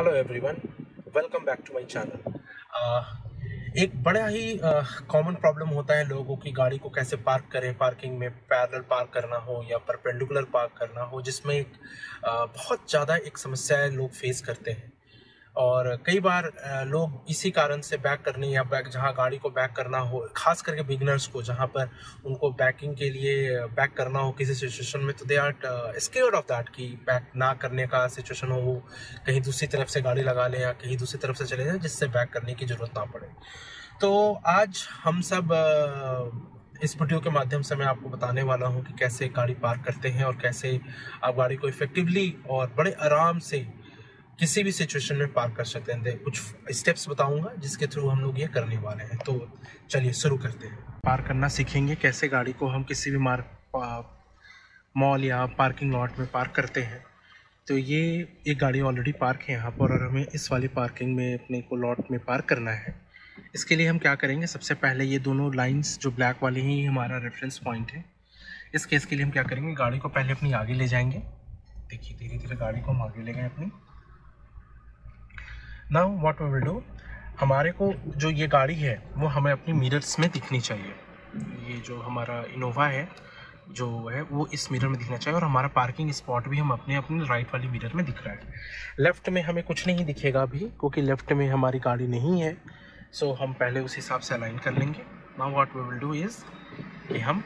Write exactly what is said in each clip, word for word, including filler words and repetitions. Hello everyone, welcome back to my channel. एक बड़ा ही common uh, problem होता है लोगों की, गाड़ी को कैसे पार्क करें। पार्किंग में पैरेलल पार्क करना हो या परपेंडिकुलर पार्क करना हो, जिसमें एक uh, बहुत ज़्यादा एक समस्या है, लोग फेस करते हैं। और कई बार uh, लोग इसी कारण से बैक करने या बैक जहाँ गाड़ी को बैक करना हो, खास करके बिगनर्स को, जहाँ पर उनको बैकिंग के लिए बैक करना हो किसी सिचुएशन में, तो they are scared of that कि बैक ना करने का सिचुएशन हो, वो कहीं दूसरी तरफ से गाड़ी लगा लें या कहीं दूसरी तरफ से चले जाएँ, जिससे बैक करने की ज़रूरत ना पड़े। तो आज हम सब uh, इस वीडियो के माध्यम से मैं आपको बताने वाला हूँ कि कैसे गाड़ी पार्क करते हैं और कैसे आप गाड़ी को इफ़ेक्टिवली और बड़े आराम से किसी भी सिचुएशन में पार्क कर सकते हैं। कुछ स्टेप्स बताऊंगा जिसके थ्रू हम लोग ये करने वाले हैं। तो चलिए शुरू करते हैं। पार्क करना सीखेंगे कैसे गाड़ी को हम किसी भी मार्क मॉल या पार्किंग लॉट में पार्क करते हैं। तो ये एक गाड़ी ऑलरेडी पार्क है यहाँ पर और हमें इस वाली पार्किंग में अपने को लॉट में पार्क करना है। इसके लिए हम क्या करेंगे, सबसे पहले ये दोनों लाइन्स जो ब्लैक वाली हैं, हमारा रेफरेंस पॉइंट है। इस केस के लिए हम क्या करेंगे, गाड़ी को पहले अपनी आगे ले जाएंगे। देखिए धीरे धीरे गाड़ी को हम आगे ले गए अपनी। Now what we will do, हमारे को जो ये गाड़ी है वो हमें अपनी मिरर्स में दिखनी चाहिए। ये जो हमारा इनोवा है जो है वो इस मिरर में दिखना चाहिए और हमारा पार्किंग स्पॉट भी हम अपने अपने राइट वाली मिरर में दिख रहा है। लेफ़्ट में हमें कुछ नहीं दिखेगा अभी, क्योंकि लेफ़्ट में हमारी गाड़ी नहीं है। सो so, हम पहले उस हिसाब से अलाइन कर लेंगे। Now what we will do is कि हम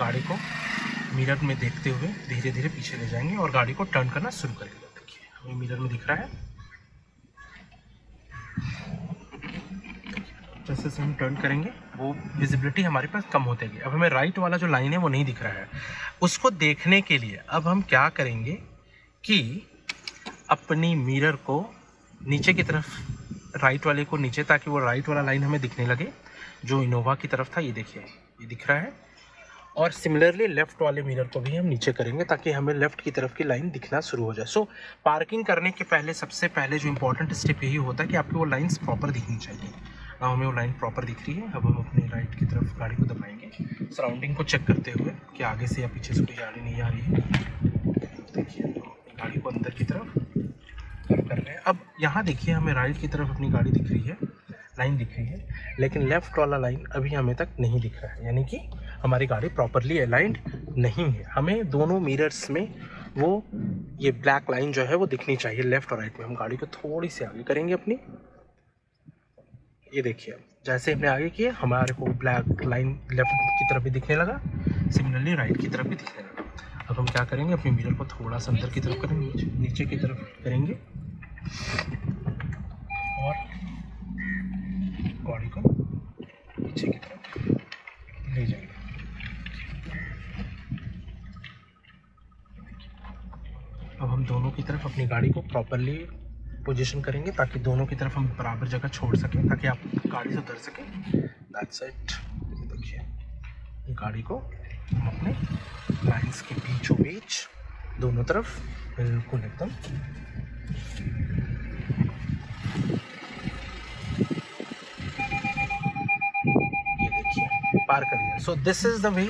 गाड़ी को मिरर में देखते हुए धीरे धीरे पीछे ले जाएंगे और गाड़ी को टर्न करना शुरू करेंगे। ये मिरर में दिख रहा है, जैसे से हम टर्न करेंगे वो विजिबिलिटी हमारे पास कम होते गई। अब हमें राइट वाला जो लाइन है वो नहीं दिख रहा है। उसको देखने के लिए अब हम क्या करेंगे कि अपनी मिरर को नीचे की तरफ, राइट वाले को नीचे, ताकि वो राइट वाला लाइन हमें दिखने लगे जो इनोवा की तरफ था। ये देखिए ये दिख रहा है। और सिमिलरली लेफ़्ट वाले मिरर को भी हम नीचे करेंगे ताकि हमें लेफ़्ट की तरफ की लाइन दिखना शुरू हो जाए। सो so, पार्किंग करने के पहले सबसे पहले जो इम्पोर्टेंट स्टेप यही होता है कि आपकी वो लाइन्स प्रॉपर दिखनी चाहिए। अब हमें वो लाइन प्रॉपर दिख रही है। अब हम अपने राइट की तरफ गाड़ी को दबाएंगे, सराउंडिंग को चेक करते हुए कि आगे से या पीछे से कोई गाड़ी नहीं आ रही है। देखिए गाड़ी को अंदर की तरफ कर रहे हैं। अब यहाँ देखिए हमें राइट की तरफ अपनी गाड़ी दिख रही है, लाइन दिख रही है, लेकिन लेफ़्ट वाला लाइन अभी हमें तक नहीं दिख रहा है, यानी कि हमारी गाड़ी प्रॉपरली अलाइंड नहीं है। हमें दोनों मिरर्स में वो ये ब्लैक लाइन जो है वो दिखनी चाहिए लेफ़्ट और राइट में। हम गाड़ी को थोड़ी सी आगे करेंगे अपनी। ये देखिए जैसे हमने आगे किया, हमारे को ब्लैक लाइन लेफ़्ट की तरफ भी दिखने लगा, सिमिलरली राइट की तरफ भी दिखने लगा। अब हम क्या करेंगे, अपने मिरर को थोड़ा सा अंदर की तरफ करेंगे, नीचे की तरफ करेंगे और गाड़ी को पीछे की तरफ ले जाएंगे। अब हम दोनों की तरफ अपनी गाड़ी को प्रॉपरली पोजीशन करेंगे ताकि दोनों की तरफ हम बराबर जगह छोड़ सकें, ताकि आप गाड़ी से उतर सकें। That's it. देखिए गाड़ी को हम अपने लाइंस के बीचों बीच दोनों तरफ बिल्कुल एकदम ये देखिए पार कर लिया। So this is the way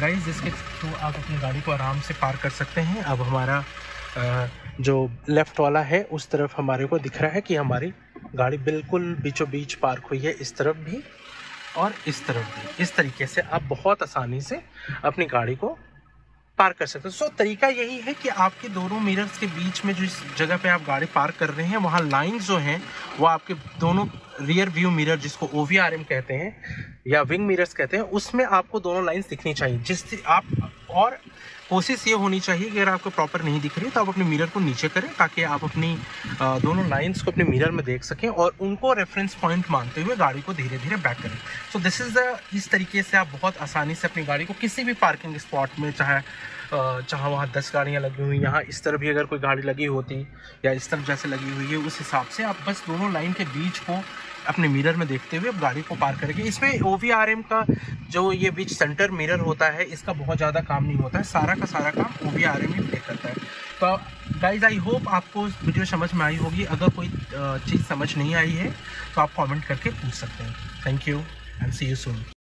guys, जिसके थ्रू आप अपनी गाड़ी को आराम से पार कर सकते हैं। अब हमारा जो लेफ़्ट वाला है उस तरफ हमारे को दिख रहा है कि हमारी गाड़ी बिल्कुल बीचों बीच पार्क हुई है, इस तरफ भी और इस तरफ भी। इस तरीके से आप बहुत आसानी से अपनी गाड़ी को पार्क कर सकते हैं। सो तरीका यही है कि आपके दोनों मिरर्स के बीच में, जिस जगह पे आप गाड़ी पार्क कर रहे हैं, वहाँ लाइंस जो हैं वो आपके दोनों रियर व्यू मिरर, जिसको ओ वी आर एम कहते हैं या विंग मिरर्स कहते हैं, उसमें आपको दोनों लाइंस दिखनी चाहिए। जिससे आप, और कोशिश ये होनी चाहिए कि अगर आपको प्रॉपर नहीं दिख रही तो आप अपने मिरर को नीचे करें ताकि आप अपनी दोनों लाइंस को अपने मिरर में देख सकें और उनको रेफरेंस पॉइंट मानते हुए गाड़ी को धीरे धीरे बैक करें। सो दिस इज़ द इस तरीके से आप बहुत आसानी से अपनी गाड़ी को किसी भी पार्किंग स्पॉट में, चाहे चाहे वहाँ दस गाड़ियाँ लगी हुई, यहाँ इस तरफ भी अगर कोई गाड़ी लगी होती या इस तरफ जैसे लगी हुई है, उस हिसाब से आप बस दोनों लाइन के बीच को अपने मिरर में देखते हुए गाड़ी को पार करेंगे। इसमें ओ वी आर एम का जो ये बीच सेंटर मिरर होता है, इसका बहुत ज़्यादा काम नहीं होता है, सारा का सारा काम ओ वी आर एम ही प्ले करता है। तो गाइज आई होप आपको वीडियो समझ में आई होगी। अगर कोई चीज़ समझ नहीं आई है तो आप कॉमेंट करके पूछ सकते हैं। Thank you and see you soon.